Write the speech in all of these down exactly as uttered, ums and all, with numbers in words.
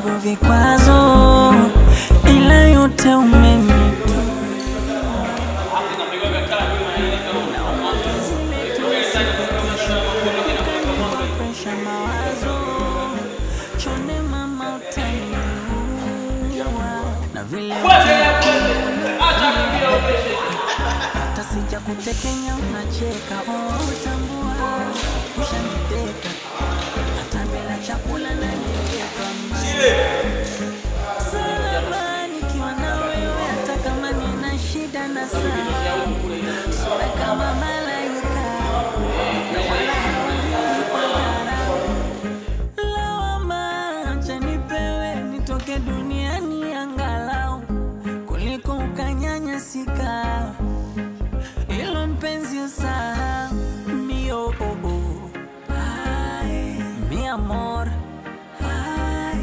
kidogo vikwazo, ila yote umenipa. Sija kutekenya unacheka, oh tambua ushaniteka, hata bila chakula na nileka mbaya. Salama nikiwa na wewe hata kama nina shida na saa. Sura kama malaika na wala hauna lawama, acha nipewe nitoke duniani angalau kuliko ukanyanyasika. Pensi usar mi oh oh, ay, mi amor, ay,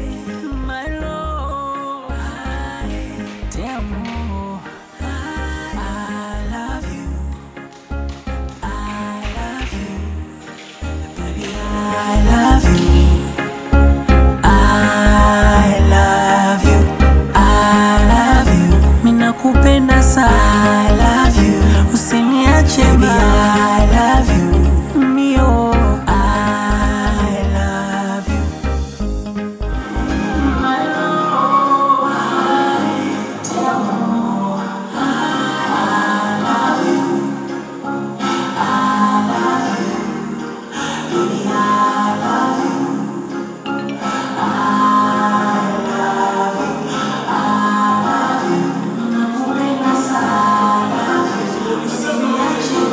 my love, ay, te amo, ay, I love you, I love you, baby, I love you, I love you, I love you, mina kupenda sana. Baby, I love you, me oh, I love you, my love, I te amo, I love you, I love you, baby, I love you, I love you, I love you, I love you, I love you.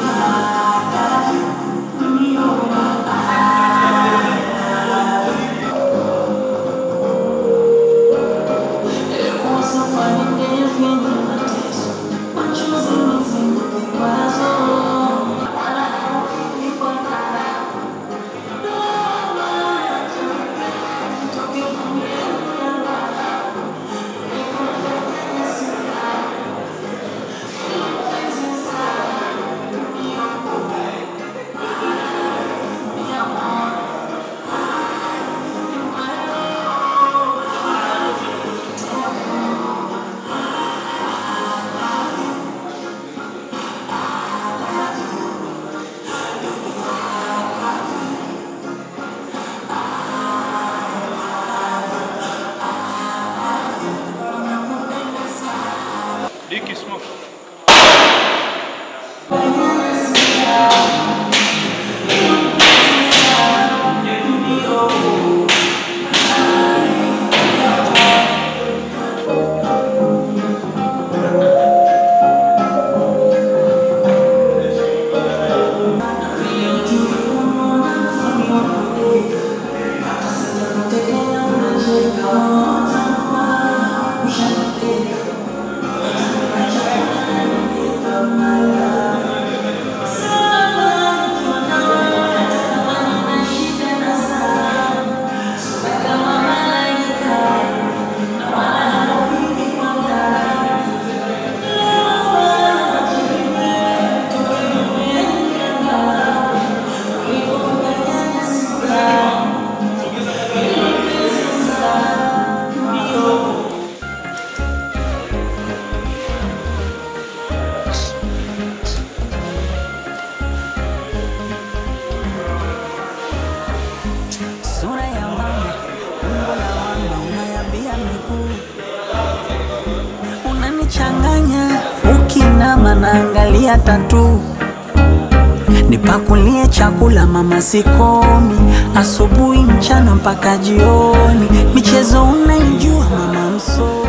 Naangalia tatu, nipakulie chakula mama sikomi, asubuhi mchana mpaka jioni, michezo unaijua mama mso.